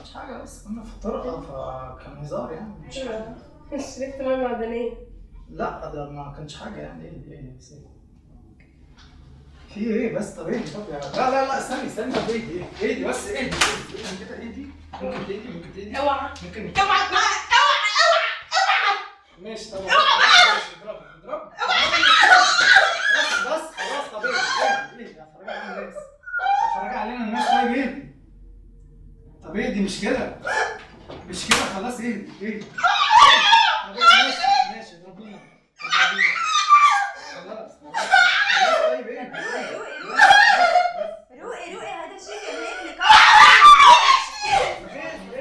مش حاجة بس كنا في الطرقة فكان هزار يعني مش حاجة. مش شربت مية معدنية؟ لا ده ما كانش حاجة يعني. ايه في ايه بس؟ طب ايه؟ طب يعني لا لا لا استني استني. طب ايه ايه بس ايه كده؟ ايه دي ممكن تهدي ممكن تهدي. اوعى ممكن اوعى اوعى اوعى اوعى. ماشي طبعا اوعى اضربها اضربها بس بس خلاص. طب ايه ايه هتفرجي علينا الناس هتفرجي علينا الناس. طيب ايه طب ايه دي مش كده مش كده خلاص. ايه ايه ماشي ماشي اضربينا اضربينا خلاص. طيب ايه روقي روقي هذا شيء اللي كان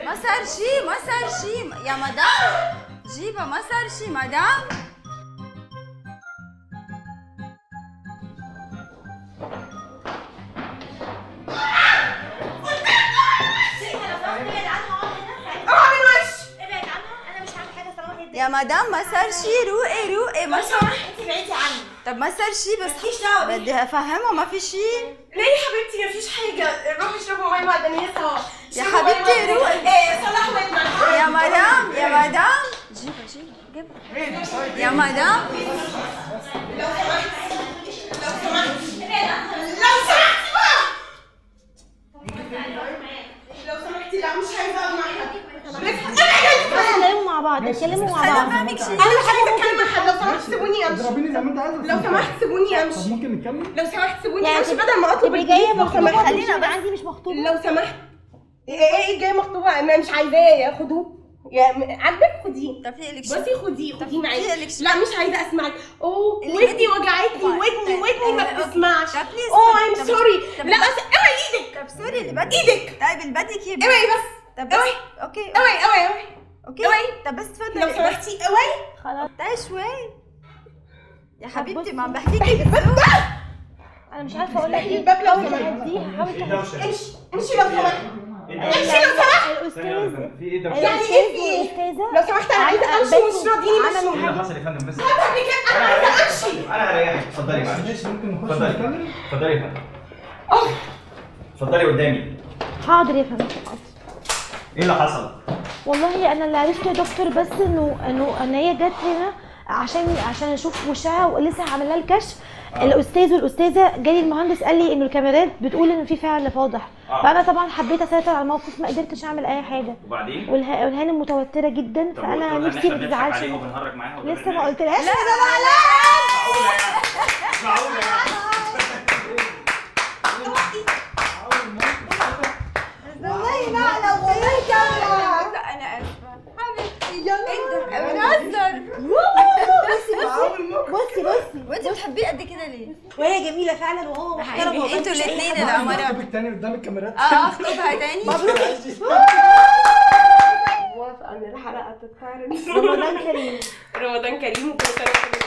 ما صار شيء ما صار شيء يا مدام جيبها ما صار شيء مدام. يا مدام ما صار شي روقي روقي ما صار. انت بعيدي عني. طب ما صار شي بس مفيش دعوه بدي افهمها ما في شي. ليه يا حبيبتي ما فيش حاجه؟ روحوا اشربوا مي معدنيه سوا. يا حبيبتي روقي ايه صلحوا مي. يا مدام يا مدام جيبها جيبها جيبها يا مدام. لو سمحتي لو سمحتي لو سمحتي بقى لو سمحتي. لا مش عايزه اقعد معاها. بعض اتكلموا مع بعض. انا مش عايزه اتكلم مع حد. لو سمحت سيبوني امشي. اضربيني زي ما انت عايزه. لو سمحت سيبوني امشي. طب ممكن نتكلم؟ لو سمحت سيبوني امشي بدل ما اطلب. جايه مخطوبه خلينا بقى عندي مش مخطوبه. لو سمحت ايه جايه مخطوبه انا مش عايزاه. خدوه يا عاجبك خديه. طب في لكش بصي خديه خديه معايا. لا مش عايزه اسمعك. اوه ودني وجعتني ودني ودني ما بتسمعش. اوه ايم سوري. لا اوعي ايدك. طب سوري اللي بدك ايدك. طيب اللي بدك يبقى اوعي بس. طب اوعي اوكي اوعي اوعي اوكي. طب بس اتفضلي لو سمحتي. اوي خلاص تعالي شوي يا حبيبتي ما عم بحكيكي. انا مش عارفه اقول لك ايه. الباب لو سمحتي حاولي امشي امشي لو سمحتي امشي لو سمحتي. الاستاذ يعني ايه استاذه؟ لو سمحتي انا عايزه امشي مش راضيين. انا حصل يا فندم بس انا عايزه امشي. انا هريحك اتفضلي معلش. ممكن نخش اتفضلي اتفضلي يا فندم. اتفضلي قدامي. حاضر يا فندم. ايه اللي حصل؟ والله انا اللي عرفته يا دكتور بس انه ان هي جت هنا عشان اشوف وشها ولسه هعمل لها الكشف. الاستاذ والاستاذه جالي المهندس قال لي انه الكاميرات بتقول ان في فعل فاضح. فانا طبعا حبيت اسيطر على الموقف ما قدرتش اعمل اي حاجه. وبعدين والهانم متوتره جدا فانا نفسي ما تزعلش. لسه ما قلتلهاش. لا لا لا بصي بصي وانت بتحبيه قد كده ليه؟ وهي جميله فعلا وهو محترم. انتوا الاثنين يا عماره اخطبك تاني قدام الكاميرات. اخطبها تاني. موافقه ان الحلقه تتعرض. رمضان كريم رمضان كريم وكل سنه